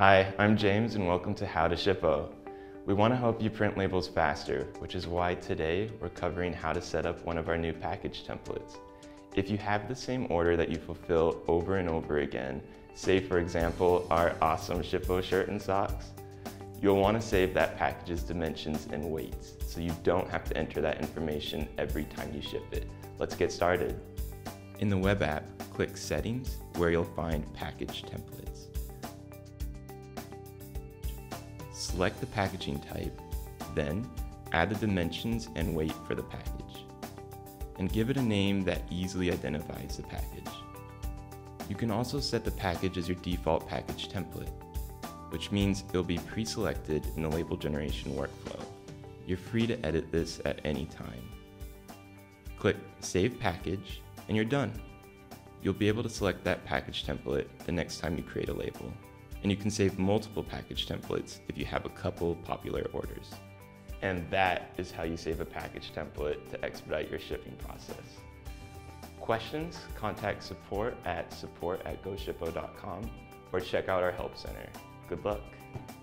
Hi, I'm James and welcome to How to Shippo. We want to help you print labels faster, which is why today we're covering how to set up one of our new package templates. If you have the same order that you fulfill over and over again, say for example our awesome Shippo shirt and socks, you'll want to save that package's dimensions and weights so you don't have to enter that information every time you ship it. Let's get started. In the web app, click Settings, where you'll find Package Templates. Select the packaging type, then add the dimensions and weight for the package, and give it a name that easily identifies the package. You can also set the package as your default package template, which means it'll be pre-selected in the label generation workflow. You're free to edit this at any time. Click Save Package, and you're done. You'll be able to select that package template the next time you create a label. And you can save multiple package templates if you have a couple popular orders. And that is how you save a package template to expedite your shipping process. Questions? Contact support at goshippo.com or check out our help center. Good luck.